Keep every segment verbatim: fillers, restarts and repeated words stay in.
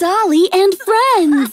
Dolly and Friends!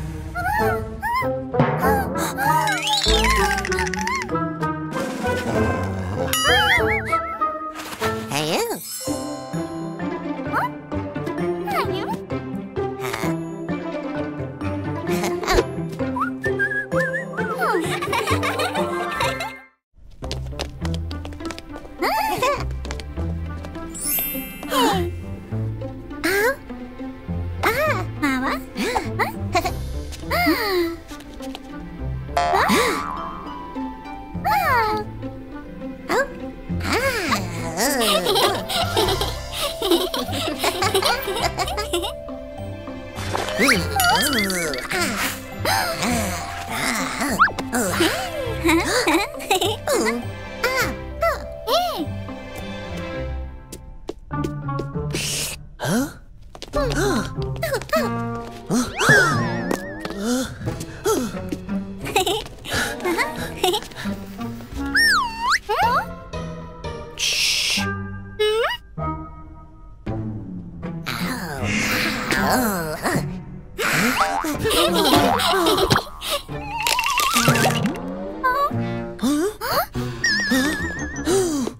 Oh.